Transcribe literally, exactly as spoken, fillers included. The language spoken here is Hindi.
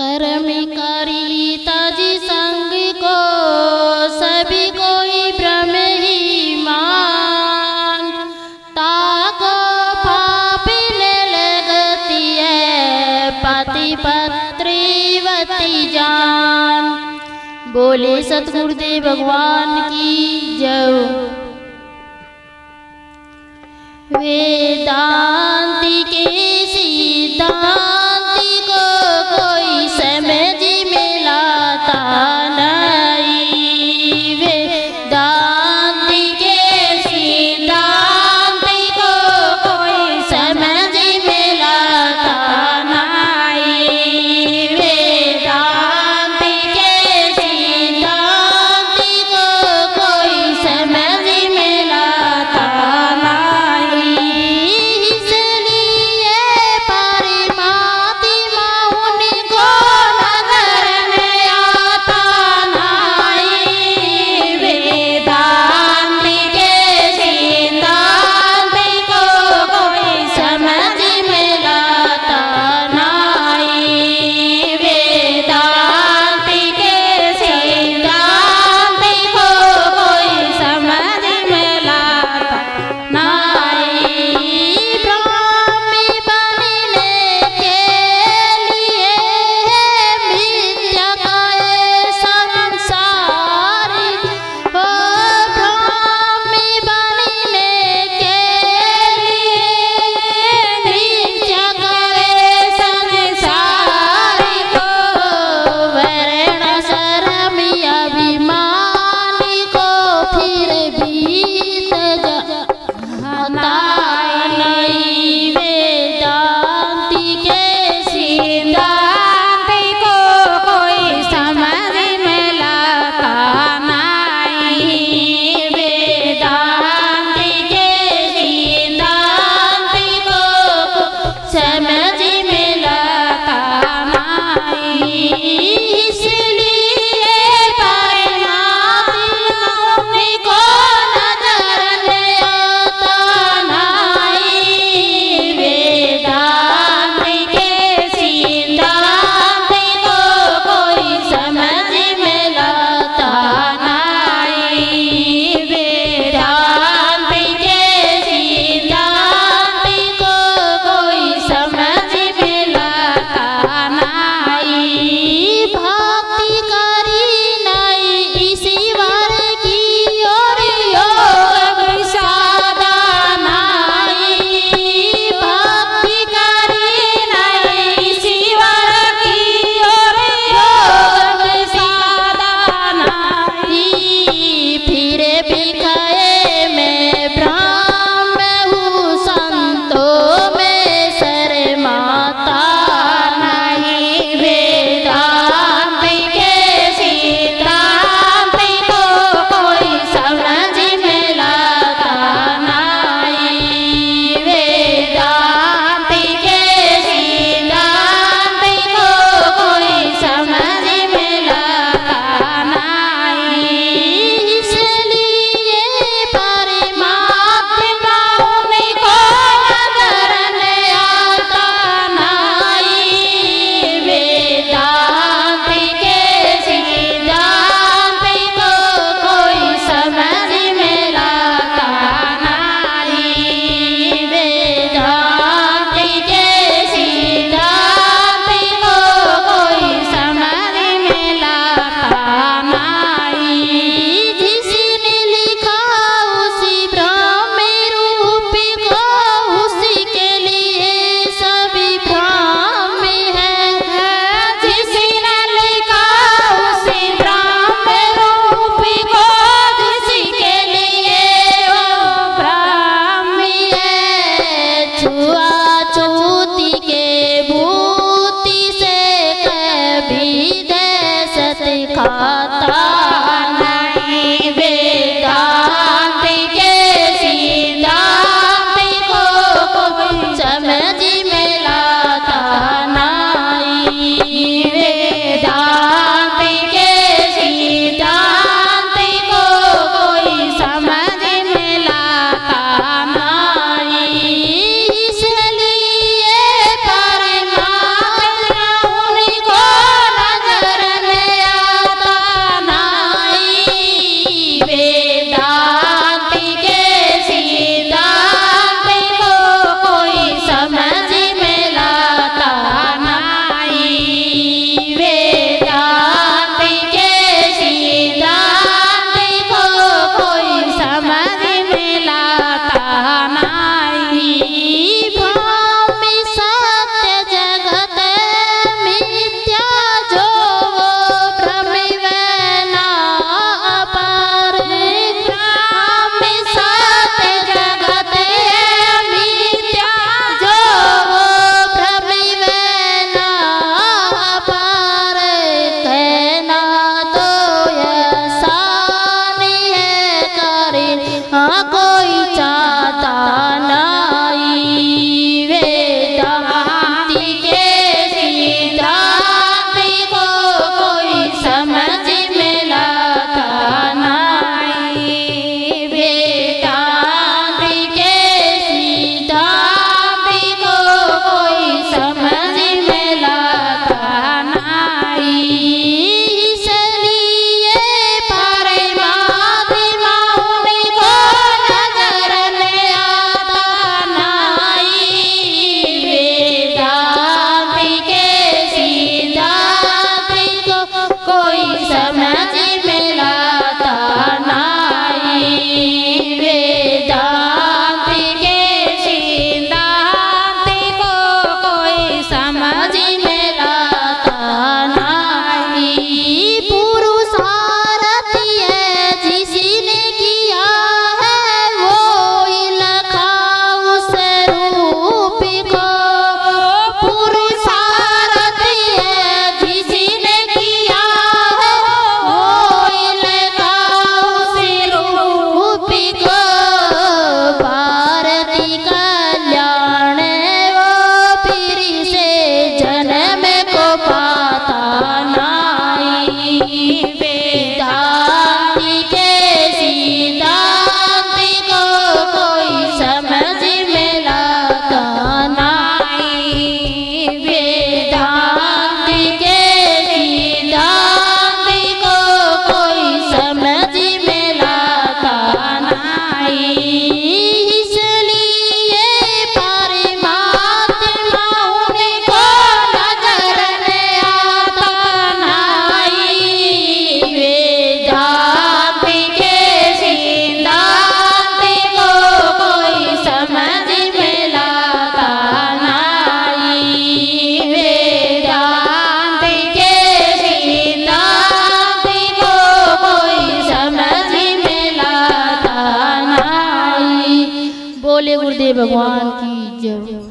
कर्म करीता जी संग को सभी कोई ब्रह्म ही मान, ताको पापी ने लगती है पति पत्रीवती जान। बोले सतगुरुदेव भगवान की जय। वेदांति के सिद्धांत माँ बोले गुरुदेव भगवान की जय।